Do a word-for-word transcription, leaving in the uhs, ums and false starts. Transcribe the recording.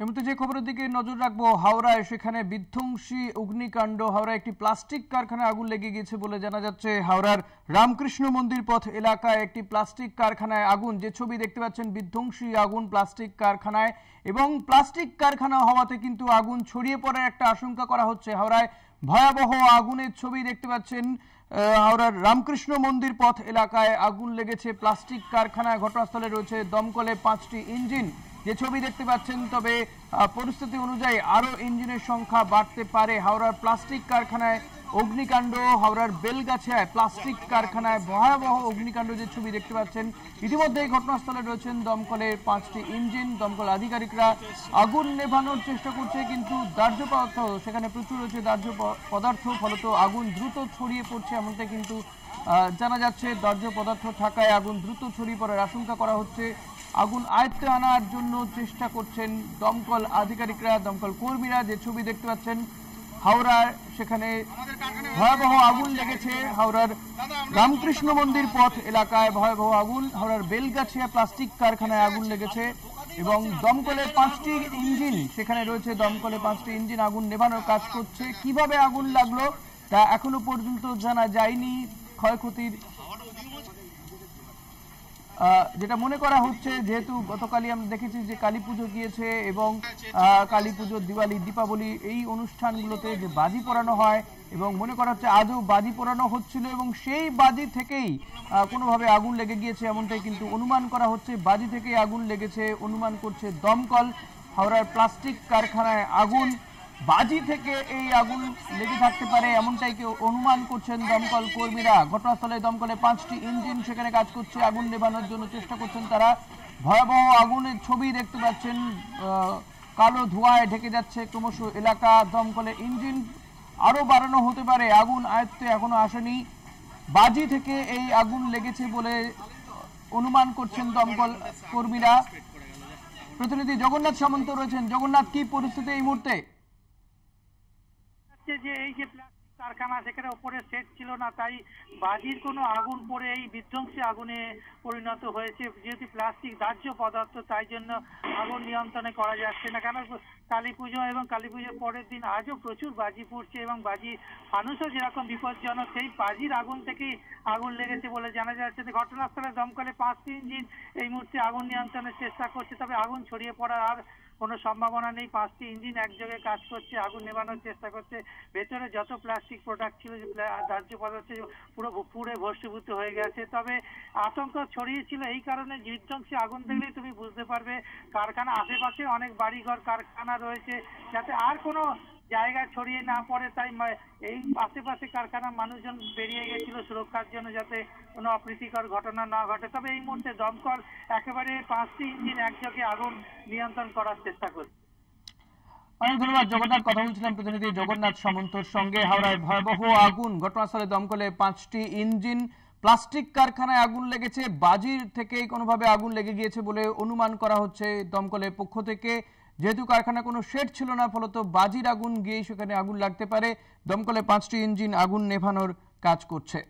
এই মুহূর্তে যে খবরের দিকে নজর রাখবো হাওড়ায় সেখানে বিধ্বংসী অগ্নিকাণ্ড। হাওড়ায় একটি প্লাস্টিক কারখানায় আগুন লেগে গেছে বলে জানা যাচ্ছে। হাওড়ার রামকৃষ্ণ মন্দির পথ এলাকায় একটি প্লাস্টিক কারখানায় আগুন। যে ছবি দেখতে পাচ্ছেন বিধ্বংসী আগুন প্লাস্টিক কারখানায়, এবং প্লাস্টিক কারখানা হওয়াতে কিন্তু আগুন ছড়িয়ে পড়ার একটা আশঙ্কা করা হচ্ছে। হাওড়ায় ভয়াবহ আগুনের ছবি দেখতে পাচ্ছেন। হাওড়ার রামকৃষ্ণ মন্দির পথ এলাকায় আগুন লেগেছে প্লাস্টিক কারখানায়। ঘটনাস্থলে রয়েছে দমকলে পাঁচটি ইঞ্জিন যে ছবি দেখতে পাচ্ছেন। তবে পরিস্থিতি অনুযায়ী আরও ইঞ্জিনের সংখ্যা বাড়তে পারে। হাওড়ার প্লাস্টিক কারখানায় অগ্নিকাণ্ড, হাওড়ার বেলগাছায় প্লাস্টিক কারখানায় ভয়াবহ অগ্নিকাণ্ড যে ছবি দেখতে পাচ্ছেন। ইতিমধ্যেই ঘটনাস্থলে রয়েছেন দমকলের পাঁচটি ইঞ্জিন। দমকল আধিকারিকরা আগুন নেভানোর চেষ্টা করছে, কিন্তু দাহ্য পদার্থ সেখানে প্রচুর রয়েছে দাহ্য পদার্থ ফলত আগুন দ্রুত ছড়িয়ে পড়ছে এমনটা কিন্তু জানা যাচ্ছে। দাহ্য পদার্থ থাকায় আগুন দ্রুত ছড়িয়ে পড়ার আশঙ্কা করা হচ্ছে। আগুন আয়ত্তে আনার জন্য চেষ্টা করছেন দমকল আধিকারিকরা, দমকল কর্মীরা। যে ছবি দেখতে পাচ্ছেন হাওড়ার সেখানে ভয়াবহ আগুন লেগেছে। হাওড়ার রামকৃষ্ণ মন্দির পথ এলাকায় ভয়াবহ আগুন, হাওড়ার বেলগাছিয়া প্লাস্টিক কারখানায় আগুন লেগেছে এবং দমকলে পাঁচটি ইঞ্জিন সেখানে রয়েছে। দমকলে পাঁচটি ইঞ্জিন আগুন নেভানোর কাজ করছে। কিভাবে আগুন লাগলো তা এখনো পর্যন্ত জানা যায়নি। ক্ষয়ক্ষতির যেটা মনে করা হচ্ছে, যেহেতু গতকালই আমরা দেখেছি যে কালী পুজো গিয়েছে এবং কালী পুজো, দিওয়ালি, দীপাবলি এই অনুষ্ঠানগুলোতে যে বাজি পোড়ানো হয় এবং মনে করা হচ্ছে আজও বাজি পোড়ানো হচ্ছিল এবং সেই বাজি থেকেই কোনোভাবে আগুন লেগে গিয়েছে এমনটাই কিন্তু অনুমান করা হচ্ছে। বাজি থেকেই আগুন লেগেছে অনুমান করছে দমকল। হাওড়ার প্লাস্টিক কারখানায় আগুন, বাজি থেকে এই আগুন লেগে থাকতে পারে এমনটাই কেউ অনুমান করছেন দমকল কর্মীরা। ঘটনাস্থলে দমকলে পাঁচটি ইঞ্জিন সেখানে কাজ করছে, আগুন নেভানোর জন্য চেষ্টা করছেন তারা। ভয়াবহ আগুনের ছবি দেখতে পাচ্ছেন, কালো ধোঁয়ায় ঢেকে যাচ্ছে ক্রমশ এলাকা। দমকলে ইঞ্জিন আরও বাড়ানো হতে পারে, আগুন আয়ত্তে এখনো আসেনি। বাজি থেকে এই আগুন লেগেছে বলে অনুমান করছেন দমকল কর্মীরা। প্রতিনিধি জগন্নাথ সামন্ত রয়েছেন। জগন্নাথ, কি পরিস্থিতি এই মুহূর্তে? যে এই যে প্লাস্টিক কারখানা সেখানে উপরে সেট ছিল না, তাই বাজির কোনো আগুন পড়ে এই বিধ্বংসী আগুনে পরিণত হয়েছে। যেহেতু প্লাস্টিক দাহ্য পদার্থ, তাই জন্য আগুন নিয়ন্ত্রণে করা যাচ্ছে না। কেন কালী পুজো এবং কালী পুজোর পরের দিন আজও প্রচুর বাজি পড়ছে এবং বাজি মানুষও যেরকম বিপজ্জনক, সেই বাজির আগুন থেকেই আগুন লেগেছে বলে জানা যাচ্ছে। ঘটনাস্থলে দমকলে পাঁচটি ইঞ্জিন এই মুহূর্তে আগুন নিয়ন্ত্রণের চেষ্টা করছে, তবে আগুন ছড়িয়ে পড়ার আর কোনো সম্ভাবনা নেই। পাঁচটি ইঞ্জিন একযোগে কাজ করছে, আগুন নেভানোর চেষ্টা করছে। ভেতরে যত প্লাস্টিক প্রোডাক্ট ছিল, দাহ্য পদার্থ পুরো পুড়ে ভস্মীভূত হয়ে গেছে। তবে আতঙ্ক ছড়িয়েছিল এই কারণে, বিধ্বংসী আগুন দেখলেই তুমি বুঝতে পারবে কারখানা আশেপাশে অনেক বাড়িঘর কারখানা রয়েছে, যাতে আর কোনো জায়গা ছড়িয়ে না পড়ে তাই এই আশেপাশে কারখানার মানুষজন বেরিয়ে গেছিল সুরক্ষার জন্য, যাতে কোনো অপ্রীতিকর ঘটনা না ঘটে। তবে এই মুহূর্তে দমকল একেবারে পাঁচটি ইঞ্জিন একযোগে আগুন নিয়ন্ত্রণ করার চেষ্টা করছে। অনেক ধন্যবাদ জগন্নাথ। কথা বলছিলাম প্রতিনিধি জগন্নাথ সামন্তর সঙ্গে। হাওড়ায় ভয়াবহ আগুন, ঘটনাস্থলে দমকলে পাঁচটি ইঞ্জিন, প্লাস্টিক কারখানায় আগুন লেগেছে, বাজির থেকেই কোনোভাবে আগুন লেগে গিয়েছে বলে অনুমান করা হচ্ছে দমকলের পক্ষ থেকে। যেহেতু কারখানা কোনো শেড ছিল না, ফলত বাজির আগুন গিয়ে সেখানে আগুন লাগতে পারে। দমকলে পাঁচটি ইঞ্জিন আগুন নেভানোর কাজ করছে।